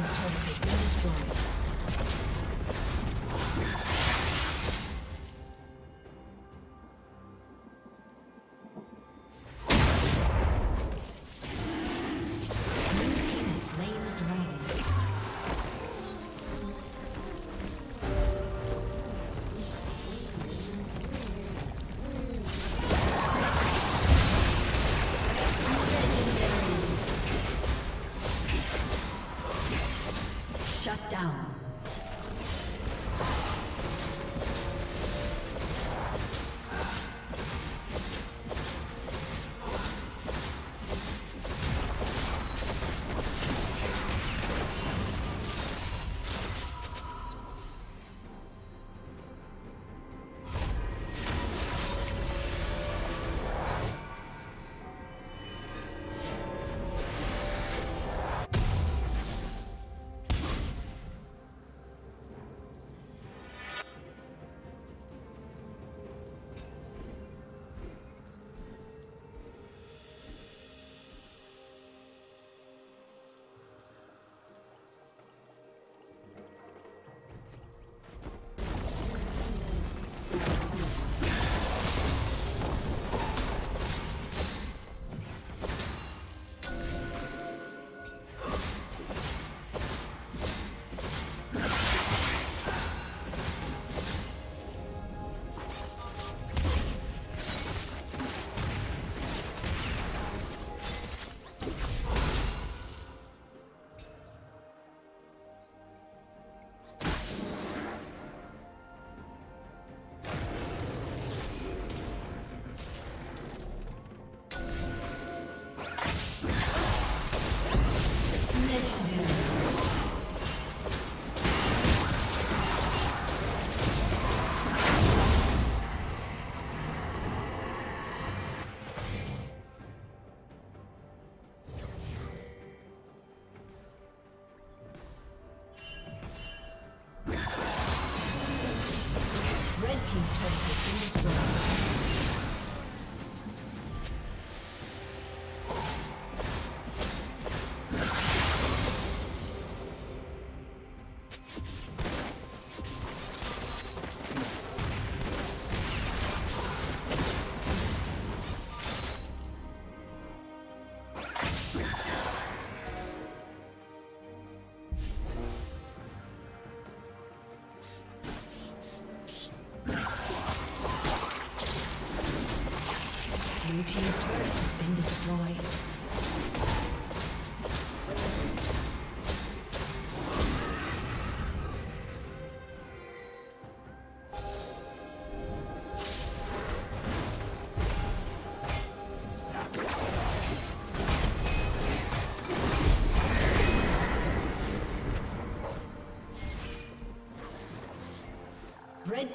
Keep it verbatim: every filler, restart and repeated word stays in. team's turret has been destroyed. Red